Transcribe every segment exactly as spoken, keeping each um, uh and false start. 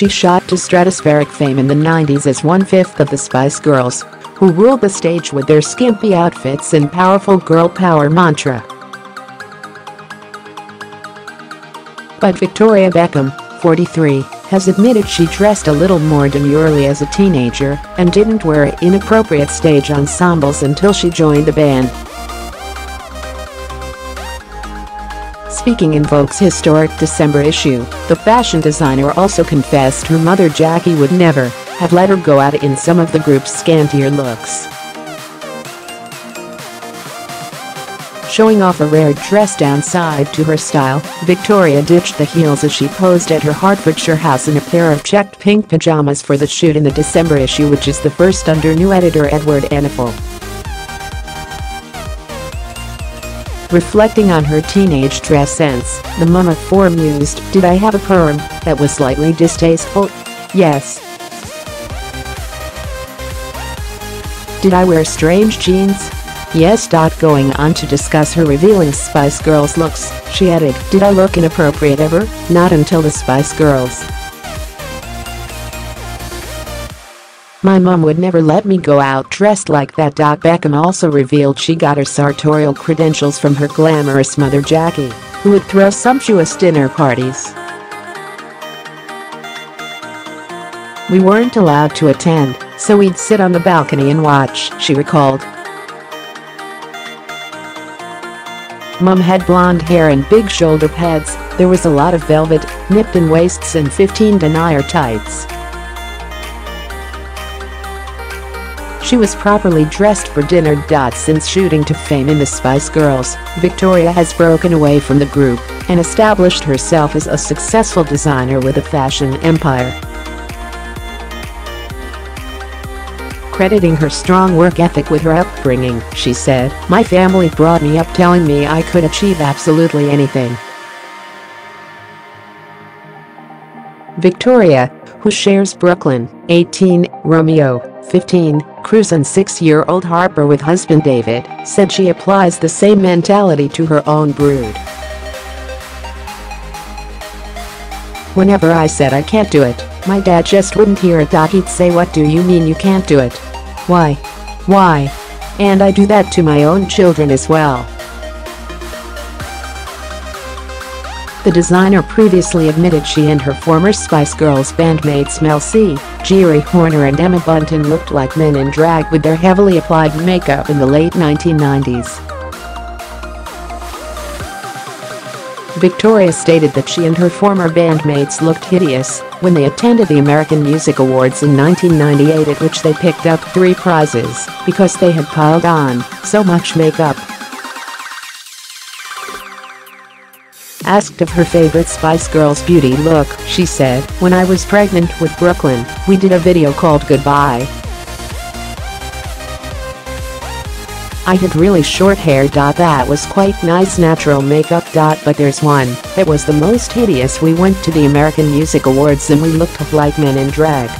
She shot to stratospheric fame in the nineties as one-fifth of the Spice Girls, who ruled the stage with their skimpy outfits and powerful girl power mantra. But Victoria Beckham, forty-three, has admitted she dressed a little more demurely as a teenager and didn't wear inappropriate stage ensembles until she joined the band. Speaking in Vogue's historic December issue, the fashion designer also confessed her mother Jackie would never have let her go out in some of the group's scantier looks. Showing off a rare dress downside to her style, Victoria ditched the heels as she posed at her Hertfordshire house in a pair of checked pink pajamas for the shoot in the December issue, which is the first under new editor Edward Enninful. Reflecting on her teenage dress sense, the mum of four mused, "Did I have a perm that was slightly distasteful? Yes. Did I wear strange jeans? Yes." Going on to discuss her revealing Spice Girls looks, she added, "Did I look inappropriate ever? Not until the Spice Girls. My mum would never let me go out dressed like that." Beckham also revealed she got her sartorial credentials from her glamorous mother Jackie, who would throw sumptuous dinner parties. "We weren't allowed to attend, so we'd sit on the balcony and watch," she recalled. Mum had blonde hair and big shoulder pads. There was a lot of velvet, nipped-in waists and fifteen denier tights. She was properly dressed for dinner. Since shooting to fame in the Spice Girls, Victoria has broken away from the group and established herself as a successful designer with a fashion empire. Crediting her strong work ethic with her upbringing, she said, "My family brought me up telling me I could achieve absolutely anything." Victoria, who shares Brooklyn, eighteen, Romeo, fifteen, Cruz and six-year-old Harper with husband David, said she applies the same mentality to her own brood. "Whenever I said I can't do it, my dad just wouldn't hear it. He'd say, 'What do you mean you can't do it? Why? Why?' And I do that to my own children as well." The designer previously admitted she and her former Spice Girls bandmates Mel C, Geri Horner and Emma Bunton looked like men in drag with their heavily applied makeup in the late nineteen nineties. Victoria stated that she and her former bandmates looked hideous when they attended the American Music Awards in nineteen ninety-eight, at which they picked up three prizes because they had piled on so much makeup. Asked of her favorite Spice Girls beauty look, she said, "When I was pregnant with Brooklyn, we did a video called Goodbye. I had really short hair. That was quite nice natural makeup. But there's one that was the most hideous. We went to the American Music Awards and we looked like men in drag.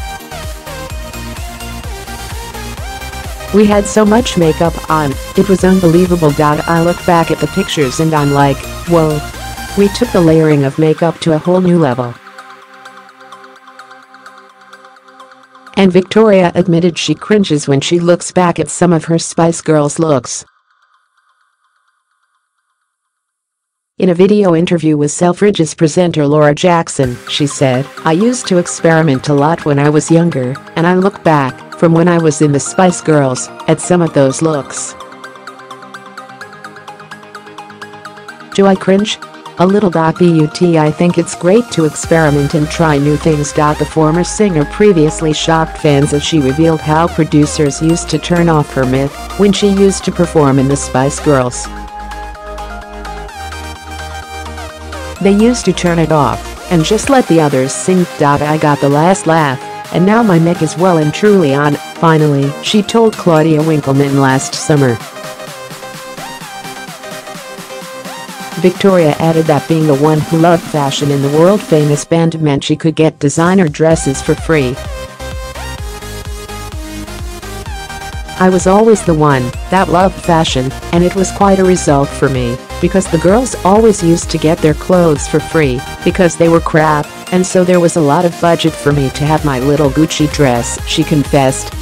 We had so much makeup on, it was unbelievable. I look back at the pictures and I'm like, whoa. We took the layering of makeup to a whole new level." And Victoria admitted she cringes when she looks back at some of her Spice Girls looks. In a video interview with Selfridge's presenter Laura Jackson, she said, "I used to experiment a lot when I was younger, and I look back, from when I was in the Spice Girls, at some of those looks. Do I cringe? A little. But I think it's great to experiment and try new things." The former singer previously shocked fans as she revealed how producers used to turn off her mic when she used to perform in the Spice Girls. "They used to turn it off and just let the others sing. I got the last laugh, and now my mic is well and truly on, finally," she told Claudia Winkleman last summer. Victoria added that being the one who loved fashion in the world-famous band meant she could get designer dresses for free. "I was always the one that loved fashion, and it was quite a result for me. because the girls always used to get their clothes for free because they were crap, and so there was a lot of budget for me to have my little Gucci dress, she confessed.